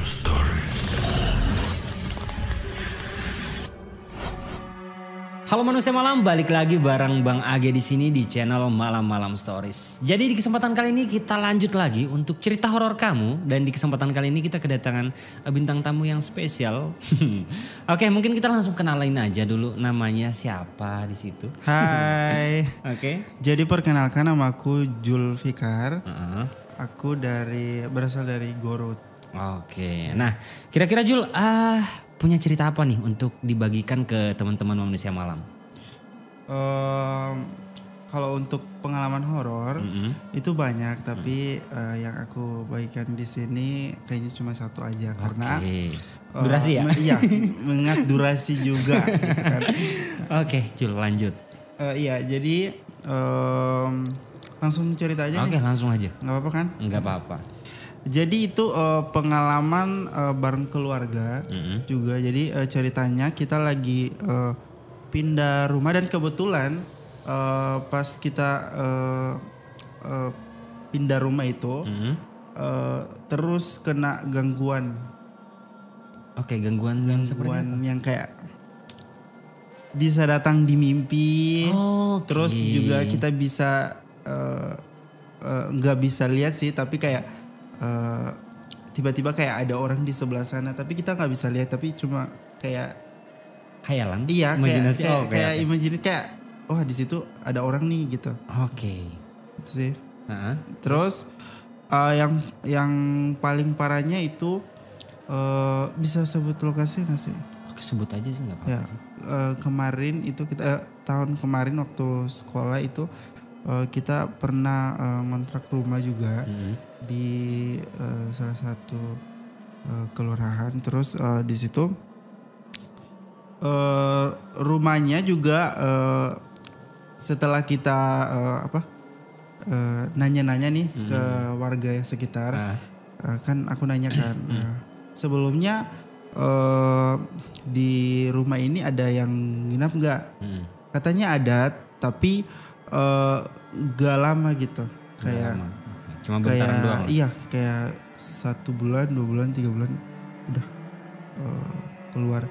Stories. Halo manusia malam, balik lagi bareng Bang Age di sini di channel Malam-Malam Stories. Jadi di kesempatan kali ini kita lanjut lagi untuk cerita horor kamu. Dan di kesempatan kali ini kita kedatangan bintang tamu yang spesial. Oke, mungkin kita langsung kenalin aja dulu namanya siapa di situ. Hai. Oke. Jadi perkenalkan, nama aku Julfikar. Aku berasal dari Gorut. Oke. Nah, kira-kira Jul punya cerita apa nih untuk dibagikan ke teman-teman manusia malam? Kalau untuk pengalaman horor itu banyak, tapi yang aku bagikan di sini kayaknya cuma satu aja. Okay. Karena durasi ya? Iya, mengingat durasi juga. Gitu kan. Oke, Jul lanjut. Iya, jadi langsung cerita aja. Oke, langsung aja. Gak apa-apa kan? Gak apa-apa. Jadi itu pengalaman bareng keluarga juga. Jadi ceritanya kita lagi pindah rumah dan kebetulan pas kita pindah rumah itu terus kena gangguan. Oke, gangguan seperti apa? Yang kayak bisa datang di mimpi. Okay. Terus juga kita bisa nggak bisa lihat sih, tapi kayak tiba-tiba kayak ada orang di sebelah sana, tapi kita nggak bisa lihat, tapi cuma kayak khayalan. Iya, imajinasi. Kayak imajinasi, kayak wah di situ ada orang nih gitu. Oke. Okay. Itu sih. Terus yang paling parahnya itu bisa sebut lokasi nggak sih? Oke, sebut aja sih, nggak apa-apa ya, sih. Kemarin itu kita tahun kemarin waktu sekolah itu kita pernah ngontrak rumah juga. Di salah satu kelurahan. Terus di situ rumahnya juga setelah kita nanya-nanya nih ke warga sekitar. Kan aku nanyakan sebelumnya di rumah ini ada yang nginap nggak? Katanya ada, tapi gak lama gitu, kayak lama. Cuma bentaran doang. Iya, kayak 1 bulan, 2 bulan, 3 bulan udah keluar.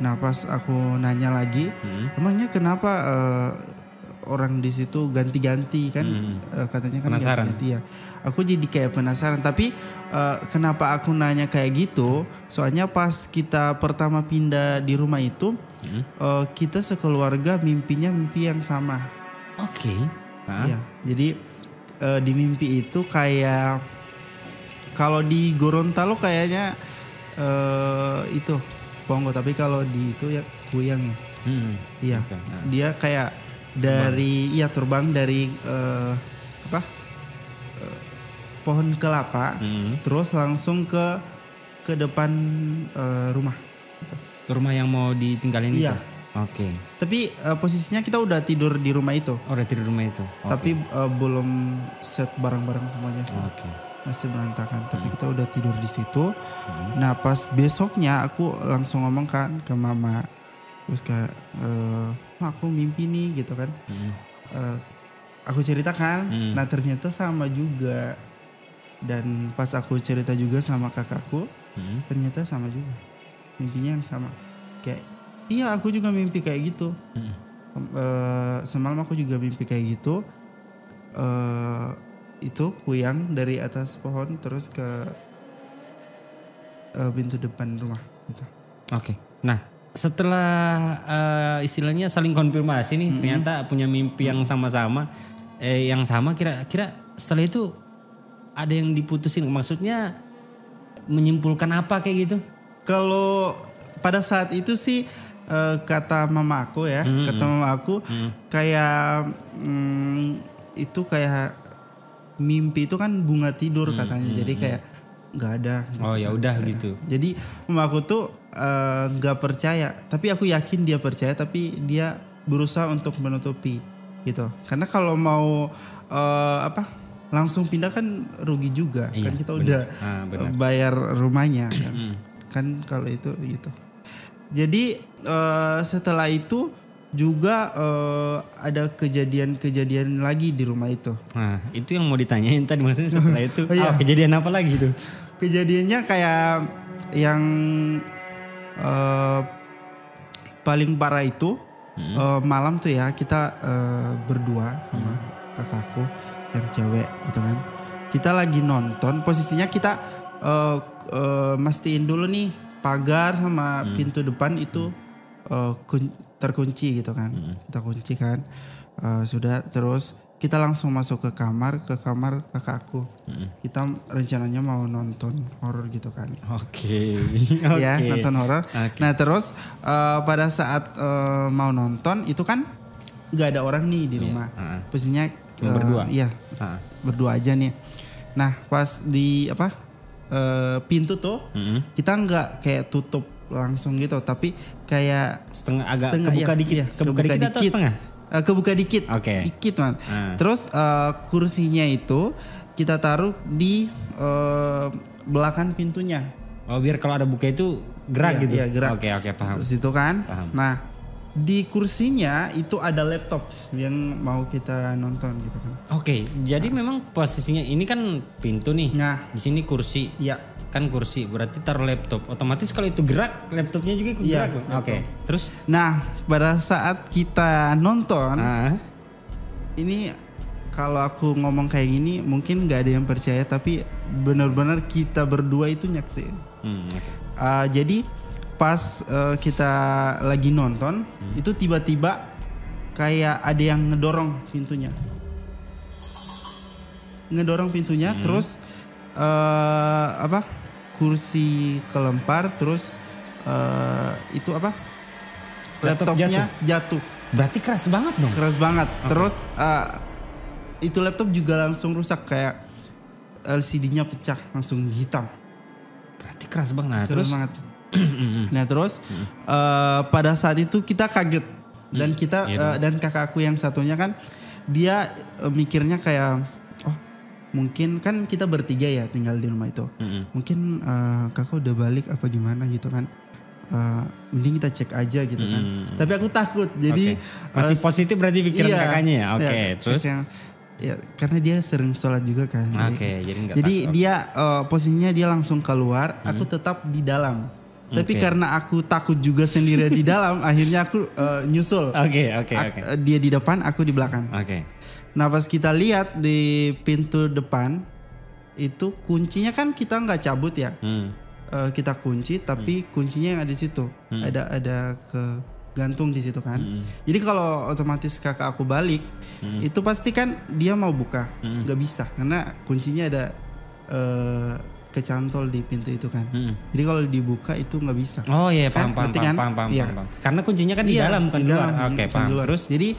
Nah pas aku nanya lagi, emangnya kenapa orang di situ ganti-ganti kan? Katanya kan ganti-ganti ya. Aku jadi kayak penasaran. Tapi kenapa aku nanya kayak gitu? Soalnya pas kita pertama pindah di rumah itu, kita sekeluarga mimpinya mimpi yang sama. Oke. Okay. Iya. Jadi di mimpi itu kayak kalau di Gorontalo kayaknya itu Ponggo, tapi kalau di itu ya kuyang ya. Iya. Okay. Dia kayak terbang dari pohon kelapa terus langsung ke depan rumah. Gitu. Rumah yang mau ditinggalin itu. Iya. Oke. Okay. Tapi posisinya kita udah tidur di rumah itu. Oh, udah tidur di rumah itu. Okay. Tapi belum set barang-barang semuanya sih. Oke. Okay. Masih berantakan. Tapi kita udah tidur di situ. Nah pas besoknya aku langsung ngomong kan ke mama. Terus kayak, Ma, aku mimpi nih gitu kan. Aku ceritakan. Nah ternyata sama juga. Dan pas aku cerita juga sama kakakku, ternyata sama juga. Mimpinya yang sama. Kayak iya, aku juga mimpi kayak gitu. Semalam aku juga mimpi kayak gitu. Itu kuyang dari atas pohon terus ke pintu depan rumah. Gitu. Oke. Okay. Nah, setelah istilahnya saling konfirmasi nih, ternyata punya mimpi yang sama-sama. Yang sama, kira-kira setelah itu ada yang diputusin. Maksudnya menyimpulkan apa kayak gitu? Kalau pada saat itu sih, kata mama aku ya, kayak itu kayak mimpi itu kan bunga tidur katanya, jadi kayak nggak ada. Gitu. Oh ya udah gitu. Jadi mama aku tuh nggak percaya, tapi aku yakin dia percaya, tapi dia berusaha untuk menutupi gitu. Karena kalau mau langsung pindah kan rugi juga, iya, kan kita bener. Udah bayar rumahnya kan kalau itu gitu. Jadi setelah itu juga ada kejadian-kejadian lagi di rumah itu. Nah, itu yang mau ditanyain tadi, maksudnya setelah itu. Kejadian apa lagi itu? Kejadiannya kayak yang paling parah itu malam tuh ya kita berdua sama kakakku yang cewek gitu kan. Kita lagi nonton, posisinya kita mastiin dulu nih pagar sama pintu depan itu terkunci gitu kan. Kita kunci kan, sudah, terus kita langsung masuk ke kamar kakakku. Kita rencananya mau nonton horor gitu kan. Oke. Ya, nonton horor. Okay. Nah terus pada saat mau nonton itu kan gak ada orang nih di rumah. Pastinya berdua. Iya. Berdua aja nih. Nah pas di pintu tuh kita nggak kayak tutup langsung gitu, tapi kayak agak kebuka dikit. Iya, kebuka dikit atau setengah? Kebuka dikit. Dikit man. Terus kursinya itu kita taruh di belakang pintunya. Oh, biar kalau ada buka itu gerak gitu. Iya, gerak. Oke, paham. Terus itu kan. Paham. Nah, di kursinya itu ada laptop yang mau kita nonton gitu kan. Jadi memang posisinya ini kan pintu nih. Nah, di sini kursi. Iya. Kan kursi berarti taruh laptop, otomatis kalau itu gerak laptopnya juga ikut gerak. Terus nah pada saat kita nonton ini kalau aku ngomong kayak gini mungkin nggak ada yang percaya, tapi benar-benar kita berdua itu nyaksiin. Jadi pas kita lagi nonton itu tiba-tiba kayak ada yang ngedorong pintunya terus kursi kelempar, terus laptopnya jatuh. Berarti keras banget dong. Keras banget. Okay. Terus itu laptop juga langsung rusak, kayak LCD-nya pecah, langsung hitam. Berarti keras banget. Nah, terus banget. Nah terus pada saat itu kita kaget dan kita dan kakakku yang satunya kan dia mikirnya kayak, mungkin kan kita bertiga ya tinggal di rumah itu. Mungkin kakak udah balik apa gimana gitu kan. Mending kita cek aja gitu kan. Tapi aku takut. Jadi masih positif berarti pikiran kakaknya ya. Terus ya, karena dia sering sholat juga kan. Jadi dia posisinya dia langsung keluar, aku tetap di dalam. Tapi karena aku takut juga sendiri di dalam, akhirnya aku nyusul. Dia di depan, aku di belakang. Nah pas kita lihat di pintu depan itu kuncinya kan kita nggak cabut ya, kita kunci, tapi kuncinya yang ada di situ ada kegantung di situ kan. Jadi kalau otomatis kakak aku balik itu pasti kan dia mau buka, nggak bisa karena kuncinya ada kecantol di pintu itu kan. Jadi kalau dibuka itu nggak bisa. Paham. Karena kuncinya kan di dalam, bukan di luar. Paham. Terus jadi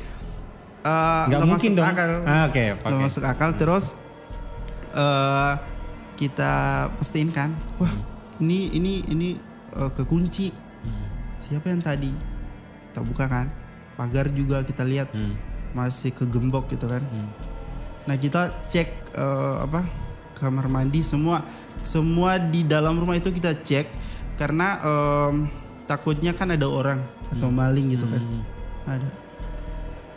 nggak mungkin dong. Nggak masuk akal. Terus kita pastiin kan, wah ini kekunci. Siapa yang tadi? Kita buka kan, pagar juga kita lihat masih kegembok gitu kan. Nah kita cek kamar mandi, semua di dalam rumah itu kita cek karena takutnya kan ada orang atau maling gitu kan. Ada.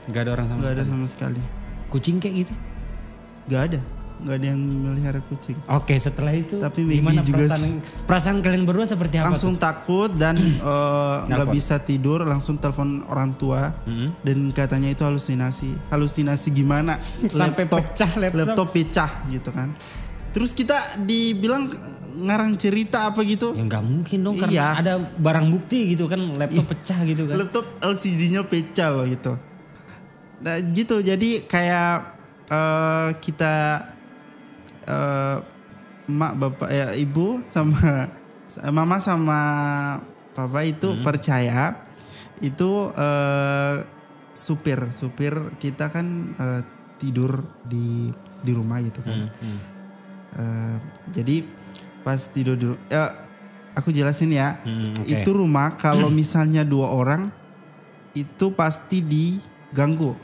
Gak ada orang sama sekali. Gak ada sama sekali. Kucing kayak gitu? Gak ada. Gak ada yang melihara kucing. Setelah itu tapi gimana juga perasaan kalian berdua seperti apa? Langsung tuh? Takut dan gak bisa tidur. Langsung telepon orang tua. Dan katanya itu halusinasi. Halusinasi gimana? Sampai laptop pecah gitu kan. Terus kita dibilang ngarang cerita apa gitu? Ya nggak mungkin dong, karena ada barang bukti gitu kan. Laptop pecah gitu kan. Laptop LCD-nya pecah loh gitu. Nah gitu, jadi kayak kita emak bapak ya, ibu sama mama sama papa itu percaya itu supir kita kan tidur di rumah gitu kan. Jadi pas tidur di rumah, aku jelasin ya. Itu rumah kalau misalnya dua orang itu pasti diganggu.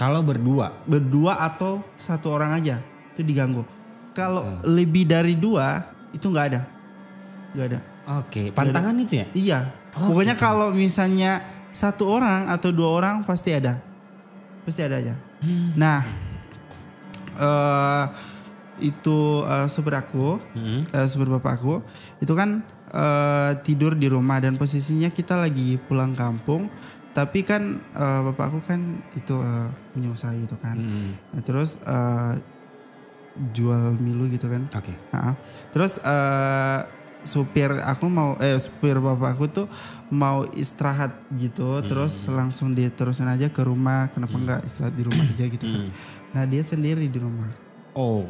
Kalau berdua atau satu orang aja itu diganggu. Kalau lebih dari dua itu nggak ada. Pantangan ada. Itu ya? Iya. Pokoknya kalau misalnya satu orang atau dua orang pasti ada aja. Nah, itu super bapak aku itu kan tidur di rumah dan posisinya kita lagi pulang kampung, tapi kan bapakku kan itu punya usaha gitu kan. Nah, terus jual milu gitu kan. Oke. Terus supir aku mau supir bapakku tuh mau istirahat gitu, terus langsung diterusin aja ke rumah, kenapa enggak istirahat di rumah aja gitu kan. Nah, dia sendiri di rumah. Oh,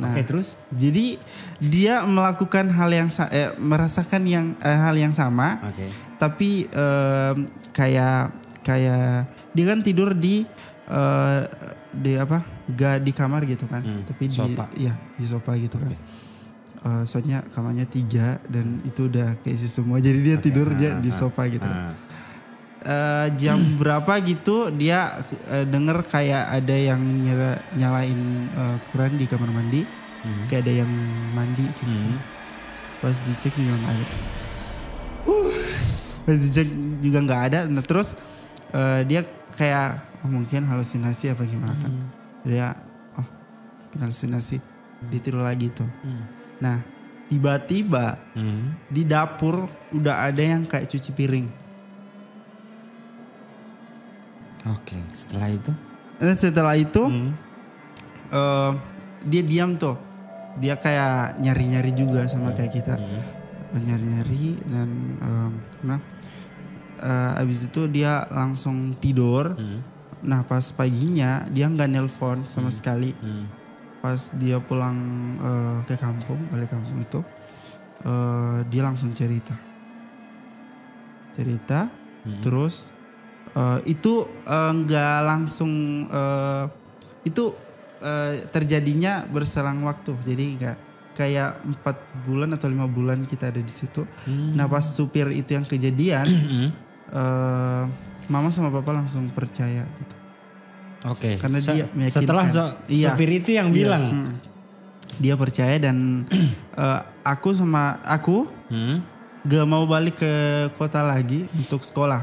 nah, oke, terus jadi dia melakukan hal yang merasakan yang hal yang sama, tapi kayak dia kan tidur di apa? Gak di kamar gitu kan, tapi di sofa gitu kan. Soalnya kamarnya 3 dan itu udah keisi semua, jadi dia tidurnya di sofa gitu. Kan. Jam berapa gitu dia denger kayak ada yang nyalain keran di kamar mandi, kayak ada yang mandi gitu. Pas dicek juga nggak ada. Pas dicek juga nggak ada. Nah, terus dia kayak mungkin halusinasi apa gimana kan? Dia halusinasi, ditiru lagi tuh. Nah, tiba-tiba di dapur udah ada yang kayak cuci piring. Oke, setelah itu? Dia diam tuh. Dia kayak nyari-nyari juga sama kayak kita. Nyari-nyari dan abis itu dia langsung tidur. Nah, pas paginya dia nggak nelpon sama sekali. Pas dia pulang ke kampung, balik kampung itu, dia langsung cerita. Terus itu nggak langsung itu terjadinya berselang waktu, jadi nggak kayak 4 bulan atau 5 bulan kita ada di situ. Nah, pas supir itu yang kejadian, mama sama papa langsung percaya gitu. Oke. Karena dia setelah supir itu yang bilang, dia percaya dan aku nggak mau balik ke kota lagi untuk sekolah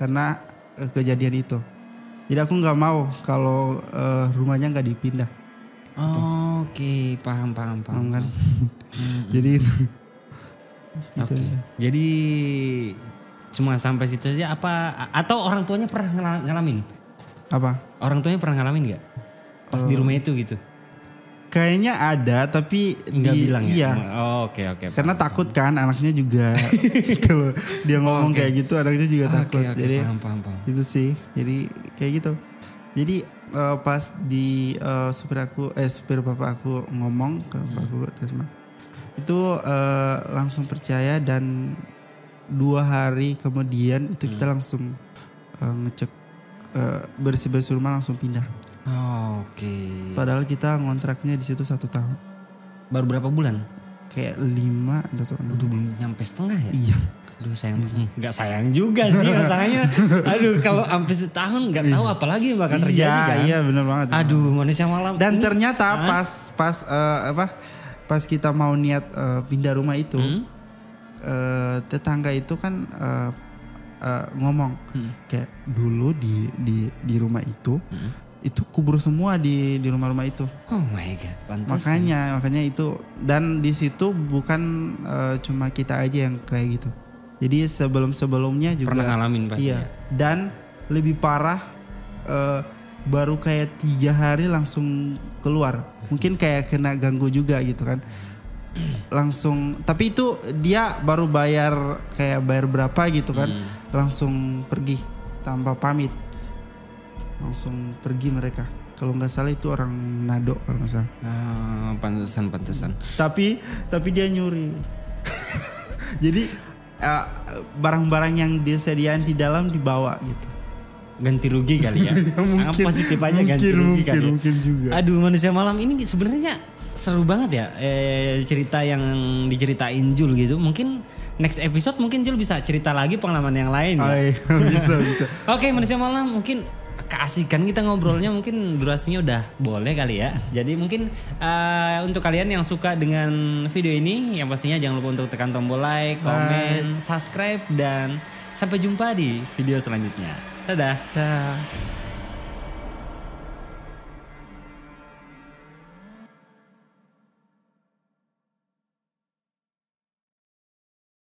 karena kejadian itu. Jadi aku nggak mau kalau rumahnya nggak dipindah. Oh, oke, paham kan. Jadi gitu. Jadi cuma sampai situ aja apa atau orang tuanya pernah ngalamin? Apa? Orang tuanya pernah ngalamin nggak pas di rumah itu gitu? Kayaknya ada tapi nggak bilang ya. Oke. Karena takut kan anaknya juga kalau dia ngomong kayak gitu anaknya juga takut. Jadi paham. Itu sih. Jadi kayak gitu. Jadi pas di supir bapak aku ngomong ke bapak aku itu langsung percaya dan 2 hari kemudian itu kita langsung ngecek bersih-bersih rumah langsung pindah. Oh, oke. Padahal kita ngontraknya di situ 1 tahun. Baru berapa bulan? Kayak 5 atau 6. Udah belum nyampe setengah ya? Iya. Aduh, sayang. Gak sayang juga sih masalahnya. Aduh, kalau sampai setahun gak tahu apalagi bakal terjadi kan? Iya, benar banget. Aduh, manusia malam. Dan ini, ternyata pas kita mau niat pindah rumah itu, tetangga itu kan ngomong kayak dulu di rumah itu. Itu kubur semua di rumah-rumah itu. Oh my god, pantas. Makanya itu dan di situ bukan cuma kita aja yang kayak gitu. Jadi sebelumnya juga pernah ngalamin pasti. Iya. Dan lebih parah baru kayak 3 hari langsung keluar. Mungkin kayak kena ganggu juga gitu kan. Langsung, tapi itu dia baru bayar berapa gitu kan. Langsung pergi tanpa pamit. Langsung pergi mereka. Kalau nggak salah itu orang Nado kalau nggak salah. Pantesan. Tapi dia nyuri. Jadi barang-barang yang disediakan di dalam dibawa gitu. Ganti rugi kali ya. Mungkin. Positif aja ganti rugi kali. Mungkin juga. Aduh, manusia malam ini sebenarnya seru banget ya cerita yang diceritain Jul gitu. Mungkin next episode mungkin Jul bisa cerita lagi pengalaman yang lain. Ya? Bisa. Oke, manusia malam mungkin keasikan kita ngobrolnya, mungkin durasinya udah boleh kali ya. Jadi mungkin untuk kalian yang suka dengan video ini, yang pastinya jangan lupa untuk tekan tombol like, komen, subscribe, dan sampai jumpa di video selanjutnya. Dadah.